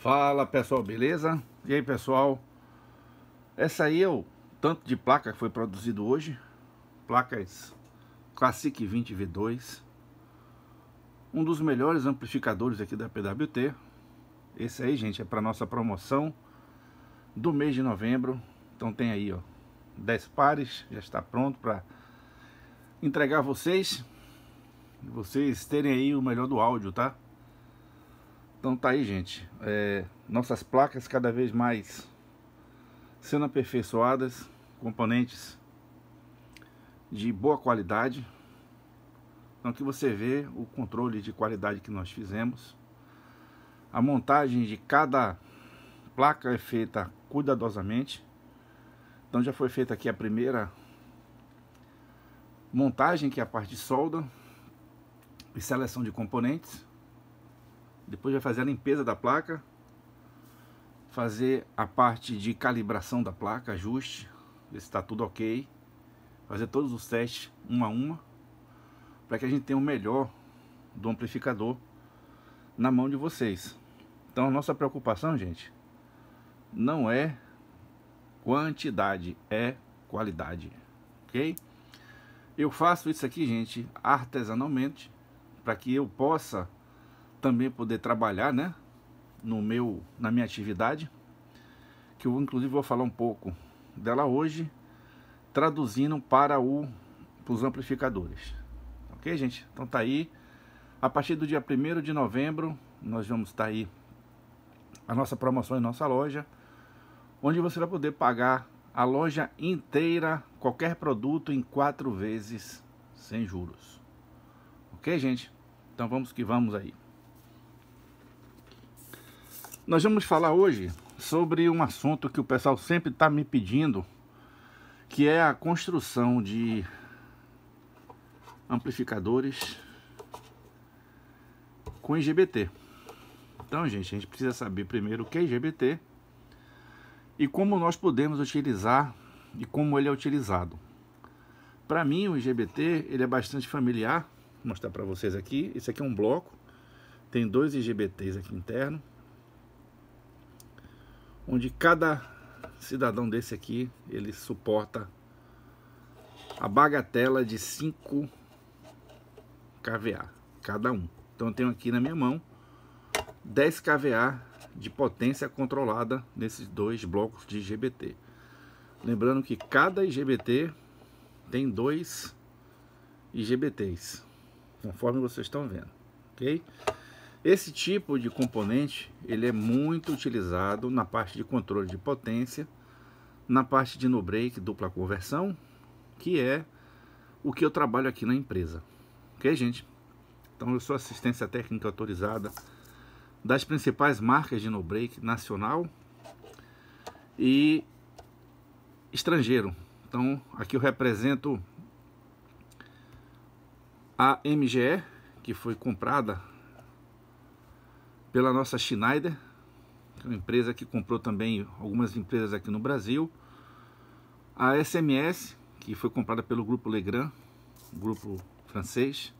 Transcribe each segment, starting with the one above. Fala pessoal, beleza? E aí pessoal, essa aí é o tanto de placa que foi produzido hoje. Placas Classic 20 V2, um dos melhores amplificadores aqui da PWT. Esse aí, gente, é para nossa promoção do mês de novembro. Então tem aí, ó, 10 pares, já está pronto para entregar a vocês. Vocês terem aí o melhor do áudio, tá? Então tá aí, gente, nossas placas cada vez mais sendo aperfeiçoadas, componentes de boa qualidade. Então aqui você vê o controle de qualidade que nós fizemos. A montagem de cada placa é feita cuidadosamente. Então já foi feita aqui a primeira montagem, que é a parte de solda e seleção de componentes. Depois vai fazer a limpeza da placa, fazer a parte de calibração da placa, ajuste, ver se está tudo ok, fazer todos os testes uma a uma, para que a gente tenha o melhor do amplificador na mão de vocês. Então a nossa preocupação, gente, não é quantidade, é qualidade, ok? Eu faço isso aqui, gente, artesanalmente, para que eu possa também poder trabalhar, né, na minha atividade, que eu inclusive vou falar um pouco dela hoje, traduzindo para os amplificadores, ok, gente? Então tá aí, a partir do dia 1º de novembro nós vamos estar aí a nossa promoção em nossa loja, onde você vai poder pagar a loja inteira, qualquer produto, em 4 vezes sem juros, ok, gente? Então vamos que vamos aí. Nós vamos falar hoje sobre um assunto que o pessoal sempre está me pedindo, que é a construção de amplificadores com IGBT. Então, gente, a gente precisa saber primeiro o que é IGBT e como nós podemos utilizar e como ele é utilizado. Para mim, o IGBT ele é bastante familiar. Vou mostrar para vocês aqui. Esse aqui é um bloco, tem 2 IGBTs aqui interno, onde cada cidadão desse aqui, ele suporta a bagatela de 5 kVA, cada um. Então eu tenho aqui na minha mão 10 kVA de potência controlada nesses 2 blocos de IGBT. Lembrando que cada IGBT tem 2 IGBTs, conforme vocês estão vendo, ok? Esse tipo de componente, ele é muito utilizado na parte de controle de potência, na parte de no break, dupla conversão, que é o que eu trabalho aqui na empresa, ok, gente? Então eu sou assistência técnica autorizada das principais marcas de no break nacional e estrangeiro. Então aqui eu represento a MGE, que foi comprada pela nossa Schneider, que é uma empresa que comprou também algumas empresas aqui no Brasil. A SMS, que foi comprada pelo grupo Legrand, grupo francês.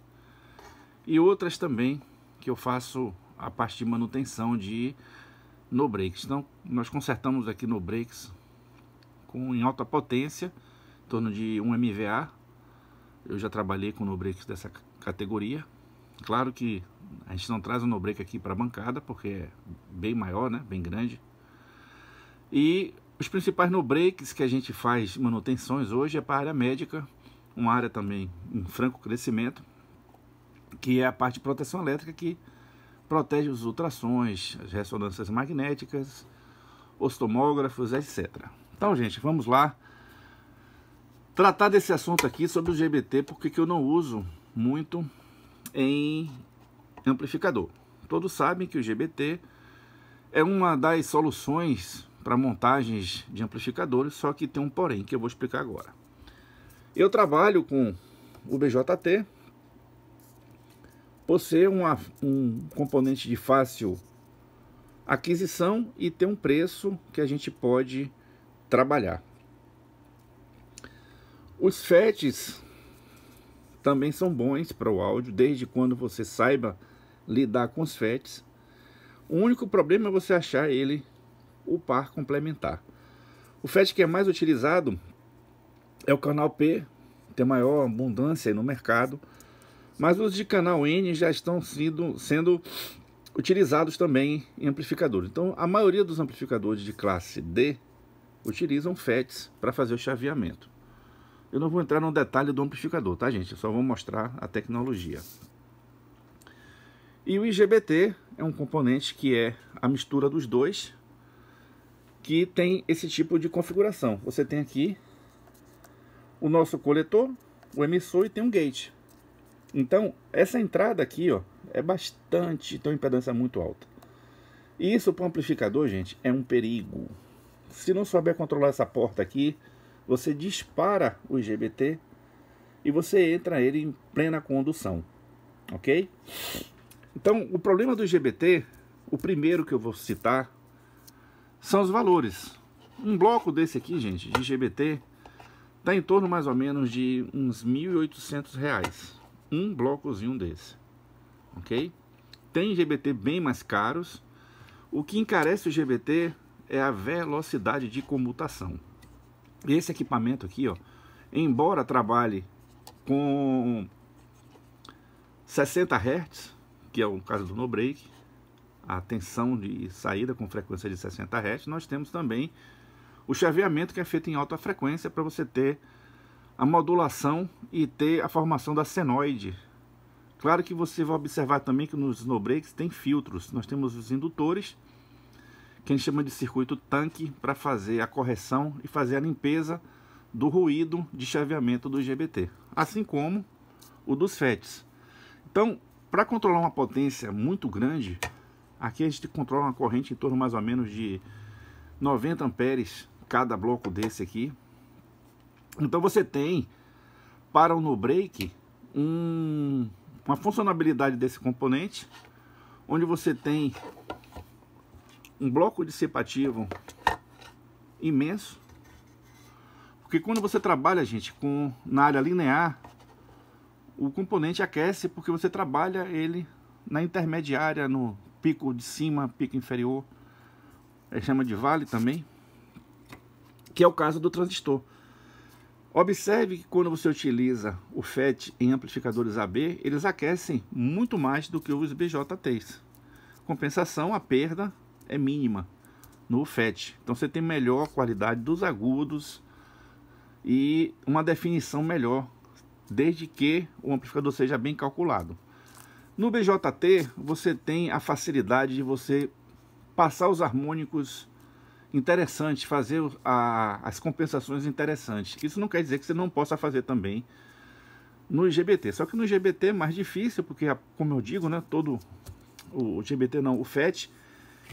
E outras também, que eu faço a parte de manutenção de no breaks. Então, nós consertamos aqui no breaks em alta potência, em torno de 1 MVA. Eu já trabalhei com no breaks dessa categoria. Claro que a gente não traz o no-break aqui para a bancada, porque é bem maior, né? Bem grande. E os principais no-breaks que a gente faz manutenções hoje é para a área médica, uma área também em franco crescimento, que é a parte de proteção elétrica, que protege os ultrassons, as ressonâncias magnéticas, os tomógrafos, etc. Então, gente, vamos lá tratar desse assunto aqui sobre o IGBT, porque eu não uso muito em amplificador. Todos sabem que o IGBT é uma das soluções para montagens de amplificadores, só que tem um porém que eu vou explicar agora. Eu trabalho com o BJT por ser um componente de fácil aquisição e ter um preço que a gente pode trabalhar. Os FETs também são bons para o áudio, desde quando você saiba lidar com os FETs. O único problema é você achar ele o par complementar. O FET que é mais utilizado é o canal P, tem maior abundância no mercado, mas os de canal N já estão sendo utilizados também em amplificadores. Então a maioria dos amplificadores de classe D utilizam FETs para fazer o chaveamento. Eu não vou entrar no detalhe do amplificador, tá gente? Eu só vou mostrar a tecnologia. E o IGBT é um componente que é a mistura dos dois, que tem esse tipo de configuração. Você tem aqui o nosso coletor, o emissor e tem um gate. Então essa entrada aqui, ó, é bastante, tem uma impedância muito alta. E isso para o amplificador, gente, é um perigo. Se não souber controlar essa porta aqui, você dispara o IGBT e você entra ele em plena condução, ok? Então o problema do IGBT, o primeiro que eu vou citar, são os valores. Um bloco desse aqui, gente, de IGBT, está em torno mais ou menos de uns R$ 1.800. Um blocozinho desse, ok? Tem IGBT bem mais caros. O que encarece o IGBT é a velocidade de comutação. Esse equipamento aqui, ó, embora trabalhe com 60 Hz, que é o caso do no-break, a tensão de saída com frequência de 60 Hz, nós temos também o chaveamento que é feito em alta frequência para você ter a modulação e ter a formação da senoide. Claro que você vai observar também que nos snowbreaks tem filtros. Nós temos os indutores, que a gente chama de circuito tanque, para fazer a correção e fazer a limpeza do ruído de chaveamento do IGBT, assim como o dos FETs. Então, para controlar uma potência muito grande, aqui a gente controla uma corrente em torno mais ou menos de 90 amperes cada bloco desse aqui. Então você tem para o no-break uma funcionalidade desse componente, onde você tem um bloco dissipativo imenso, porque quando você trabalha, gente, na área linear, o componente aquece porque você trabalha ele na intermediária, no pico de cima, pico inferior, chama de vale também, que é o caso do transistor. Observe que quando você utiliza o FET em amplificadores AB, eles aquecem muito mais do que os BJTs. Compensação, a perda é mínima no FET. Então você tem melhor qualidade dos agudos e uma definição melhor, desde que o amplificador seja bem calculado. No BJT, você tem a facilidade de você passar os harmônicos interessantes, fazer as compensações interessantes. Isso não quer dizer que você não possa fazer também no IGBT, só que no IGBT é mais difícil, porque, como eu digo, né, o FET,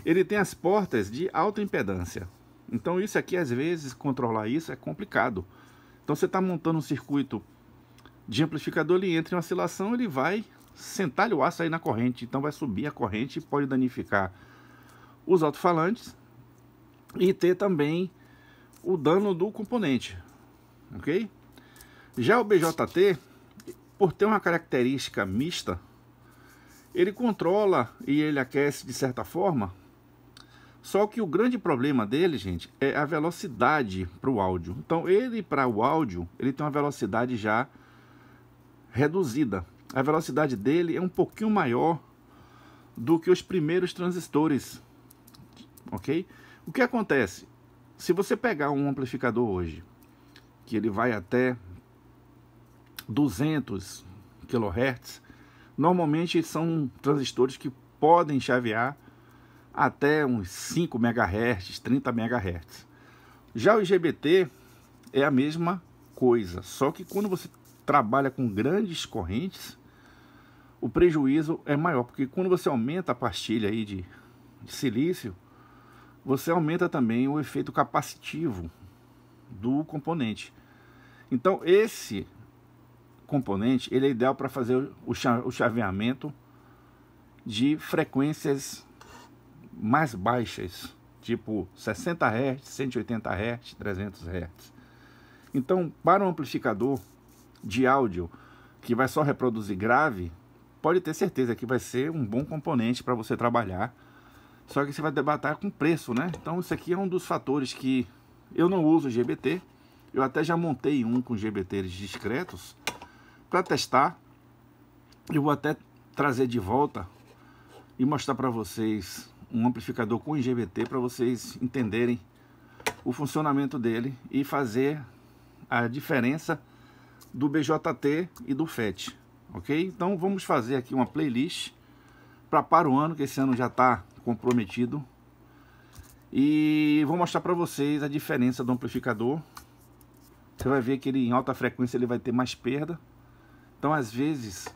ele tem as portas de alta impedância. Então isso aqui, às vezes, controlar isso é complicado. Então você está montando um circuito de amplificador, ele entra em oscilação, ele vai sentar o aço aí na corrente, então vai subir a corrente e pode danificar os alto-falantes e ter também o dano do componente, ok? Já o BJT, por ter uma característica mista, ele controla e ele aquece de certa forma, só que o grande problema dele, gente, é a velocidade para o áudio. Então ele, para o áudio, ele tem uma velocidade já reduzida. A velocidade dele é um pouquinho maior do que os primeiros transistores, ok? O que acontece? Se você pegar um amplificador hoje, que ele vai até 200 kHz, normalmente são transistores que podem chavear até uns 5 MHz, 30 MHz. Já o IGBT é a mesma coisa, só que quando você trabalha com grandes correntes, o prejuízo é maior, porque quando você aumenta a pastilha aí de silício, você aumenta também o efeito capacitivo do componente. Então esse componente, ele é ideal para fazer o chaveamento de frequências mais baixas, tipo 60 Hz, 180 Hz, 300 Hz. Então, para um amplificador de áudio que vai só reproduzir grave, pode ter certeza que vai ser um bom componente para você trabalhar Só que você vai debater com preço, né? Então isso aqui é um dos fatores que eu não uso GBT. Eu até já montei um com GBTs discretos para testar. Eu vou até trazer de volta e mostrar para vocês um amplificador com IGBT para vocês entenderem o funcionamento dele e fazer a diferença do BJT e do FET, ok? Então vamos fazer aqui uma playlist para o ano, que esse ano já está comprometido, e vou mostrar para vocês a diferença do amplificador. Você vai ver que ele em alta frequência ele vai ter mais perda, então às vezes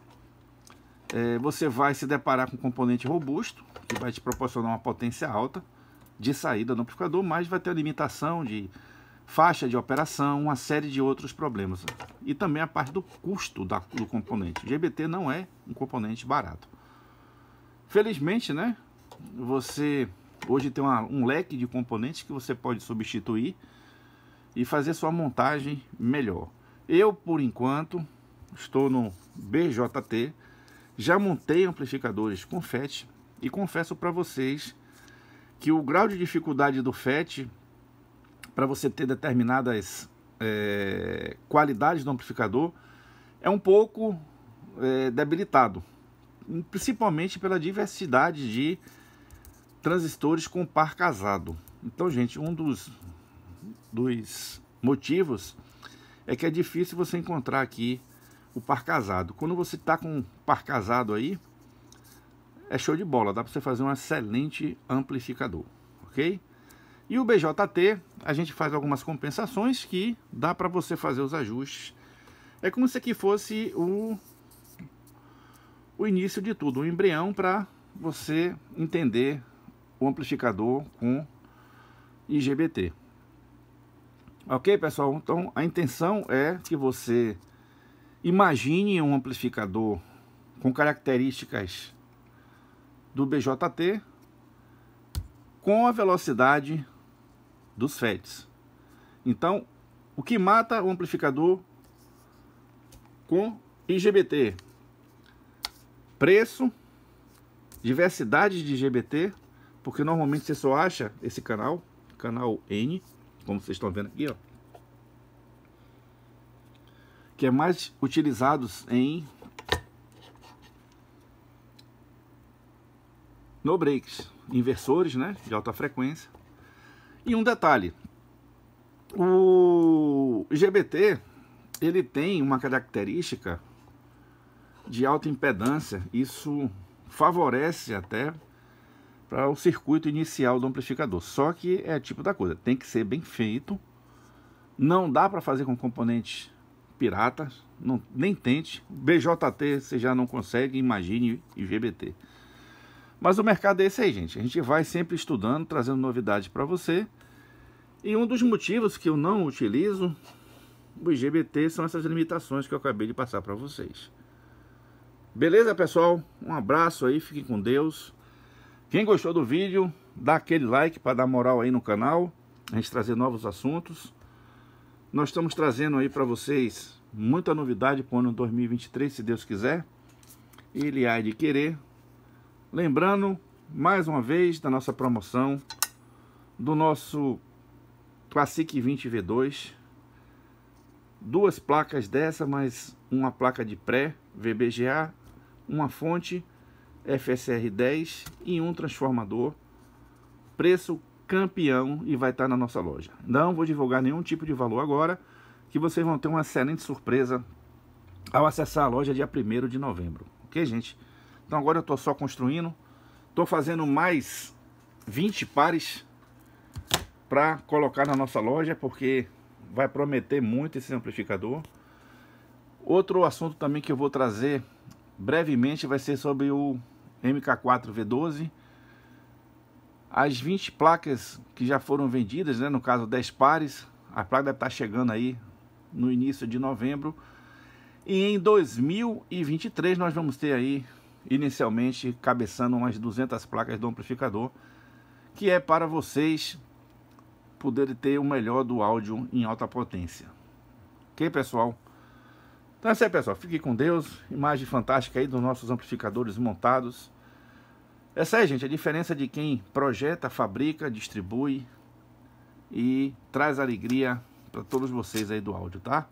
você vai se deparar com um componente robusto que vai te proporcionar uma potência alta de saída do amplificador, mas vai ter a limitação de faixa de operação, uma série de outros problemas, e também a parte do custo do componente. O GBT não é um componente barato. Felizmente, né, você hoje tem um leque de componentes que você pode substituir e fazer sua montagem melhor. Eu, por enquanto, estou no BJT, já montei amplificadores com FET e confesso para vocês que o grau de dificuldade do FET para você ter determinadas qualidades do amplificador é um pouco debilitado, principalmente pela diversidade de transistores com par casado. Então, gente, um dos motivos é que é difícil você encontrar aqui o par casado. Quando você está com um par casado aí, é show de bola, dá para você fazer um excelente amplificador, ok? E o BJT, a gente faz algumas compensações que dá para você fazer os ajustes. É como se aqui fosse o início de tudo, o embrião para você entender o amplificador com IGBT. Ok, pessoal? Então, a intenção é que você imagine um amplificador com características do BJT com a velocidade dos FETs. Então, o que mata o amplificador com IGBT? Preço, diversidade de IGBT, porque normalmente você só acha esse canal N, como vocês estão vendo aqui, ó, que é mais utilizados no breaks, inversores, né, de alta frequência. E um detalhe, o IGBT, ele tem uma característica de alta impedância, isso favorece até para o circuito inicial do amplificador. Só que é tipo da coisa, tem que ser bem feito, não dá para fazer com componentes piratas, nem tente. BJT você já não consegue, imagine IGBT. Mas o mercado é esse aí, gente. A gente vai sempre estudando, trazendo novidades para você. E um dos motivos que eu não utilizo o IGBT são essas limitações que eu acabei de passar para vocês. Beleza, pessoal? Um abraço aí, fiquem com Deus. Quem gostou do vídeo, dá aquele like para dar moral aí no canal, a gente trazer novos assuntos. Nós estamos trazendo aí para vocês muita novidade para o ano 2023, se Deus quiser. Ele há de querer. Lembrando, mais uma vez, da nossa promoção, do nosso Classic 20 V2. Duas placas dessa, mais uma placa de pré, VBGA, uma fonte, FSR10 e um transformador. Preço campeão, e vai estar na nossa loja. Não vou divulgar nenhum tipo de valor agora, que vocês vão ter uma excelente surpresa ao acessar a loja dia 1º de novembro. Ok, gente? Então agora eu estou só construindo, estou fazendo mais 20 pares para colocar na nossa loja, porque vai prometer muito esse amplificador. Outro assunto também que eu vou trazer brevemente vai ser sobre o MK4 V12. As 20 placas que já foram vendidas, né, no caso 10 pares, a placa deve estar chegando aí no início de novembro. E em 2023 nós vamos ter aí, inicialmente, cabeçando umas 200 placas do amplificador, que é para vocês poderem ter o melhor do áudio em alta potência. Ok, pessoal? Então é isso aí, pessoal. Fique com Deus. Imagem fantástica aí dos nossos amplificadores montados. Essa é, gente, a diferença de quem projeta, fabrica, distribui e traz alegria para todos vocês aí do áudio, tá?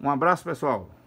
Um abraço, pessoal!